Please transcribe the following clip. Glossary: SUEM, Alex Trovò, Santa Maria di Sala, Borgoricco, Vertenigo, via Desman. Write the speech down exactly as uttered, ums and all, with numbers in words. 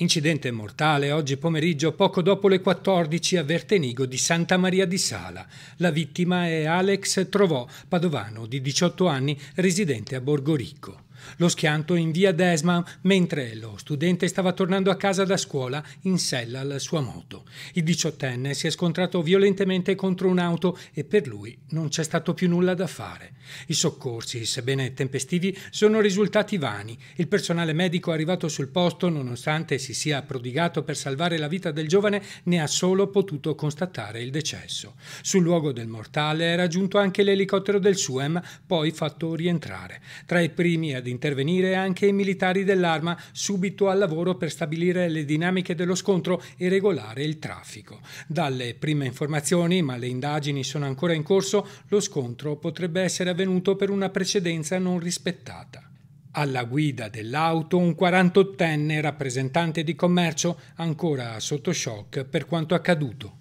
Incidente mortale oggi pomeriggio poco dopo le quattordici a Vertenigo di Santa Maria di Sala. La vittima è Alex Trovò, padovano di diciotto anni, residente a Borgoricco. Lo schianto in via Desman mentre lo studente stava tornando a casa da scuola in sella alla sua moto. Il diciottenne si è scontrato violentemente contro un'auto e per lui non c'è stato più nulla da fare. I soccorsi, sebbene tempestivi, sono risultati vani. Il personale medico arrivato sul posto, nonostante si sia prodigato per salvare la vita del giovane, ne ha solo potuto constatare il decesso. Sul luogo del mortale era giunto anche l'elicottero del SUEM, poi fatto rientrare. Tra i primi ad intervenire anche i militari dell'arma, subito al lavoro per stabilire le dinamiche dello scontro e regolare il traffico. Dalle prime informazioni, ma le indagini sono ancora in corso, lo scontro potrebbe essere avvenuto per una precedenza non rispettata. Alla guida dell'auto un quarantottenne, rappresentante di commercio, ancora sotto shock per quanto accaduto.